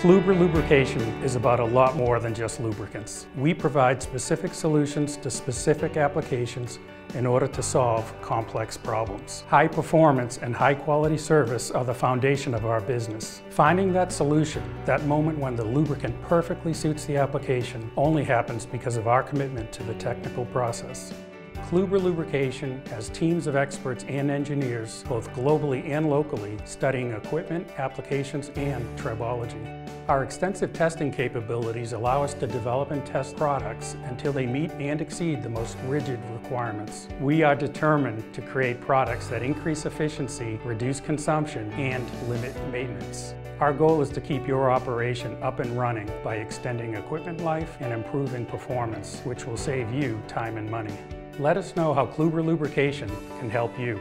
Klüber Lubrication is about a lot more than just lubricants. We provide specific solutions to specific applications in order to solve complex problems. High performance and high quality service are the foundation of our business. Finding that solution, that moment when the lubricant perfectly suits the application, only happens because of our commitment to the technical process. Klüber Lubrication has teams of experts and engineers, both globally and locally, studying equipment, applications, and tribology. Our extensive testing capabilities allow us to develop and test products until they meet and exceed the most rigid requirements. We are determined to create products that increase efficiency, reduce consumption, and limit maintenance. Our goal is to keep your operation up and running by extending equipment life and improving performance, which will save you time and money. Let us know how Klüber Lubrication can help you.